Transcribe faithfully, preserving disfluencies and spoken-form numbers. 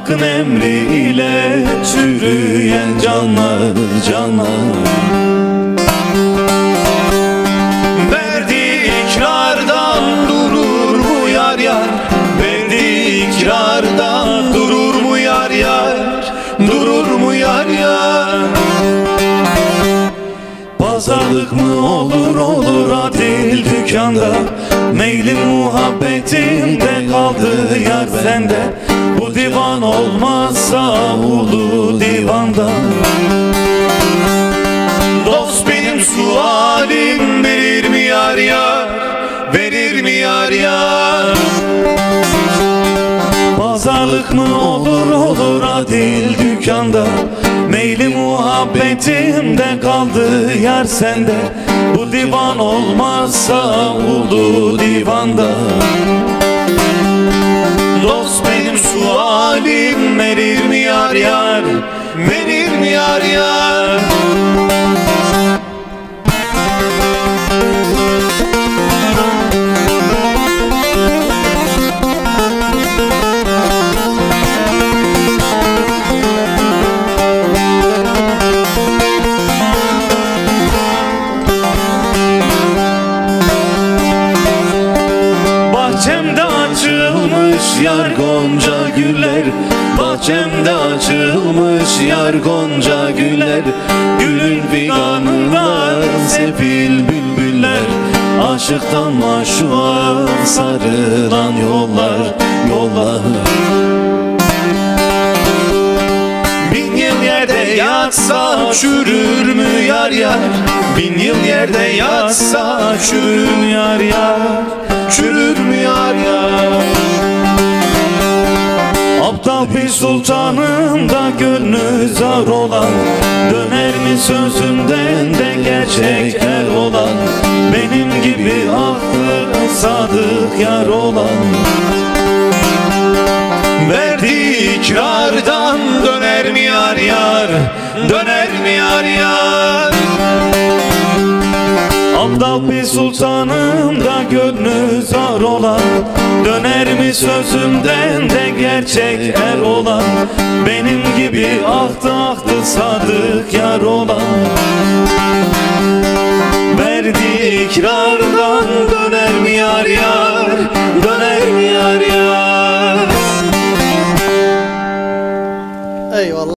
Hakkın emriyle çürüyen canlar, canlar. Verdiği ikrarda durur mu yar yar? Verdiği ikrarda durur mu yar yar? Durur mu yar yar? Pazarlık mı olur olur adil dükkanda? Meylin muhabbetinde kaldı yar sende. Bu divan olmazsa ulu divanda. Dost benim sualim verir mi yar yar? Verir mi yar yar? Pazarlık mı olur olur adil dükkanda? Meyli muhabbetimde kaldı yar sende. Bu divan olmazsa ulu divanda. Dost benim sualim verir mi yar yar? Verir mi yar yar? Yar gonca güller, bahçemde açılmış yar gonca güller. Gülün figanlar, sefil bülbüller, aşıktan maşuğa sarılan yollar, yollar. Bin yıl yerde yatsa çürür mü yar yar? Bin yıl yerde yatsa çürür mü yar yar? Çürür mü yar yar? Aptal bir sultanım da gönlü zar olan, döner mi sözümden de gerçek el olan? Benim gibi aklı sadık yar olan. Verdiği ikrardan döner mi yar yar? Döner mi yar yar? Aptal bir sultanım da gönlü zar olan, döner mi sözümden de gerçek er olan? Benim gibi ahtı ahtı sadık yar olan. Verdiği ikram